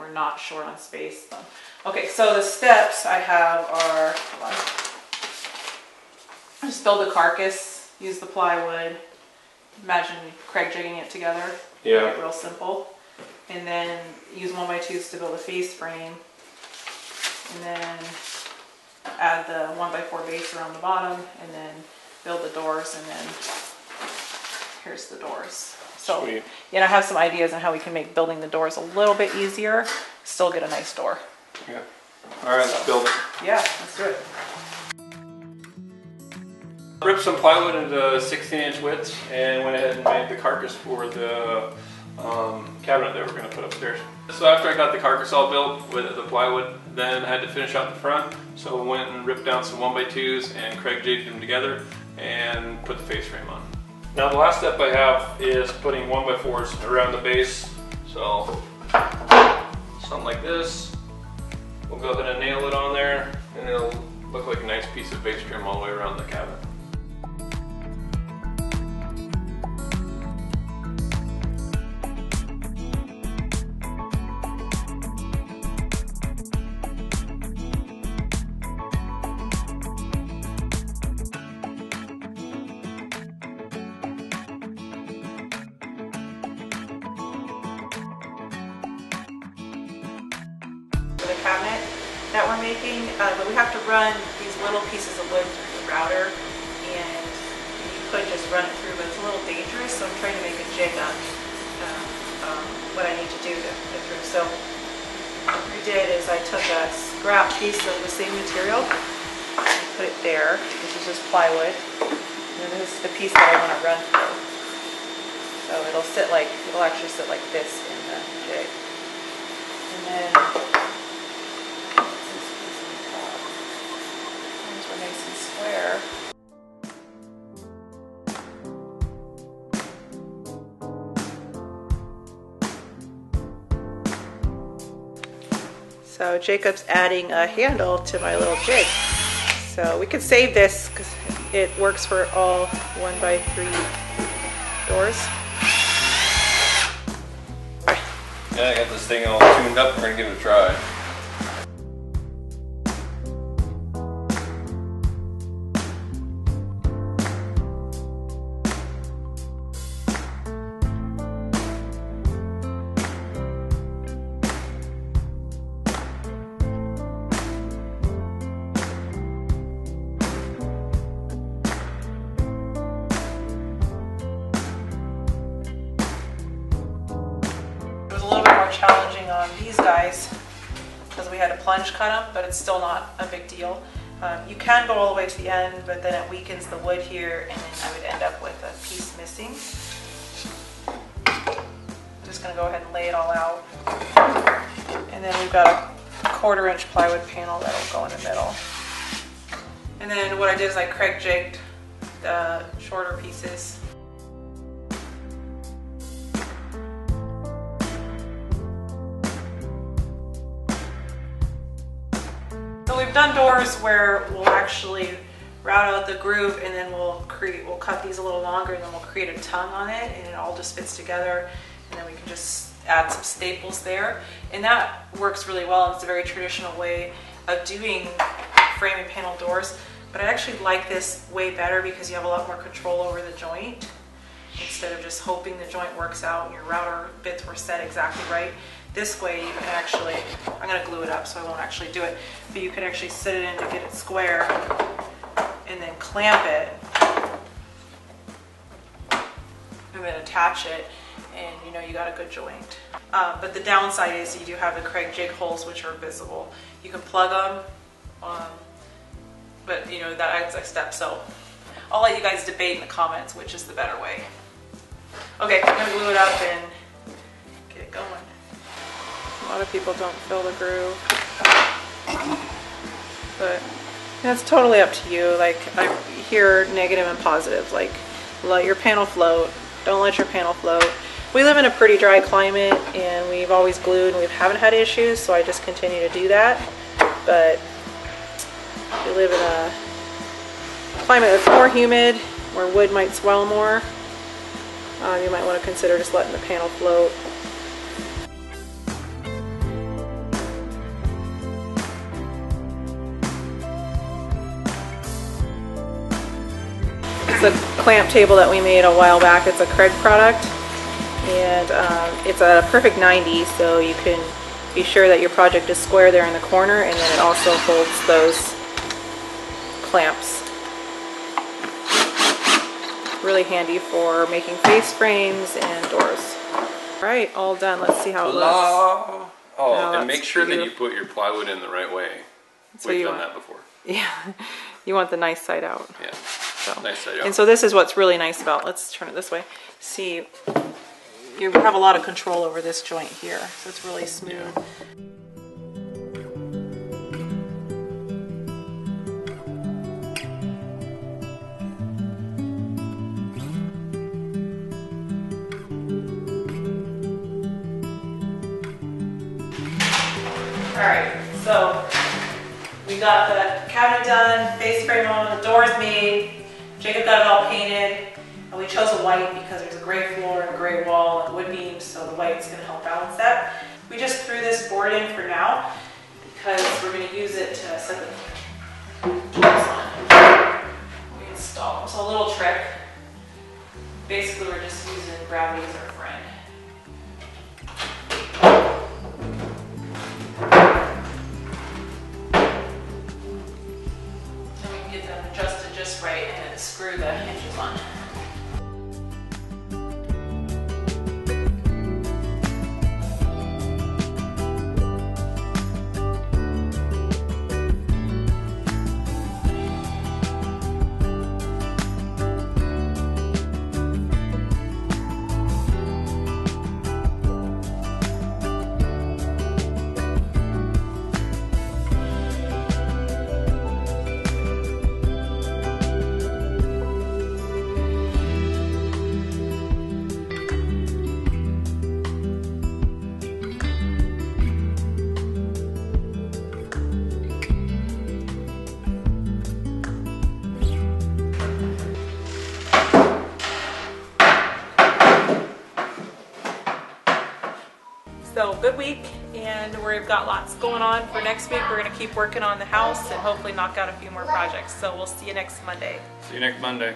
we're not short on space. Okay, so the steps I have are, hold on. I just build the carcass, use the plywood, imagine Kreg jigging it together. Yeah. Make it real simple. And then use 1x2s to build a face frame. And then add the 1x4 base around the bottom, and then build the doors, and then here's the doors. So, sweet. You know, I have some ideas on how we can make building the doors a little bit easier, still get a nice door. Yeah. All right, so, let's build it. Yeah, let's do it. Rip some plywood into 16-inch widths and went ahead and made the carcass for the cabinet that we're going to put upstairs. So after I got the carcass all built with the plywood, then I had to finish out the front. So I went and ripped down some 1x2s and Kreg jigged them together and put the face frame on. Now the last step I have is putting 1x4s around the base. So something like this. We'll go ahead and nail it on there and it'll look like a nice piece of base trim all the way around the cabinet. The cabinet that we're making, but we have to run these little pieces of wood through the router, and you could just run it through, but it's a little dangerous, so I'm trying to make a jig up what I need to do to put through. So what we did is I took a scrap piece of the same material and put it there. This is just plywood, and this is the piece that I want to run through. So it'll sit like, it'll actually sit like this in the jig. And then nice and square. So Jacob's adding a handle to my little jig. So we could save this because it works for all 1x3 doors. Yeah, I got this thing all tuned up. We're gonna give it a try. Challenging on these guys because we had to plunge cut them, but it's still not a big deal. You can go all the way to the end, but then it weakens the wood here, and then I would end up with a piece missing. I'm just going to go ahead and lay it all out, and then we've got a 1/4-inch plywood panel that'll go in the middle. And then what I did is I Kreg jigged the shorter pieces. We've done doors where we'll actually route out the groove, and then we'll cut these a little longer, and then we'll create a tongue on it, and it all just fits together, and then we can just add some staples there, and that works really well, and it's a very traditional way of doing frame and panel doors. But I actually like this way better because you have a lot more control over the joint instead of just hoping the joint works out and your router bits were set exactly right. This way you can actually, I'm going to glue it up so I won't actually do it, but you can actually sit it in to get it square and then clamp it and then attach it, and you know you got a good joint. But the downside is you do have the Kreg jig holes, which are visible. You can plug them, but you know, that adds a step. So I'll let you guys debate in the comments which is the better way. Okay, I'm going to glue it up and get it going. A lot of people don't fill the groove, but that's totally up to you. Like, I hear negative and positive, like, let your panel float, don't let your panel float. We live in a pretty dry climate, and we've always glued, and we haven't had issues, so I just continue to do that. But we live in a climate that's more humid, where wood might swell more. You might want to consider just letting the panel float. It's a clamp table that we made a while back. It's a Kreg product, and it's a perfect 90, so you can be sure that your project is square there in the corner, and then it also holds those clamps. Really handy for making face frames and doors. All right, all done. Let's see how it looks. Oh, and make sure that you put your plywood in the right way. We've done that before. Yeah, you want the nice side out. Yeah, so. Nice side out. And so this is what's really nice about, let's turn it this way. See, you have a lot of control over this joint here, so it's really smooth. Yeah. Alright, so we got the cabinet done, face frame on, the doors made, Jacob got it all painted, and we chose a white because there's a gray floor and a gray wall and wood beams, so the white's going to help balance that. We just threw this board in for now because we're going to use it to set the bolts on. We install them. So a little trick. Basically, we're just using gravity as our friend. Right, and then screw the hinges on. So good week, and we've got lots going on for next week. We're going to keep working on the house and hopefully knock out a few more projects. So we'll see you next Monday. See you next Monday.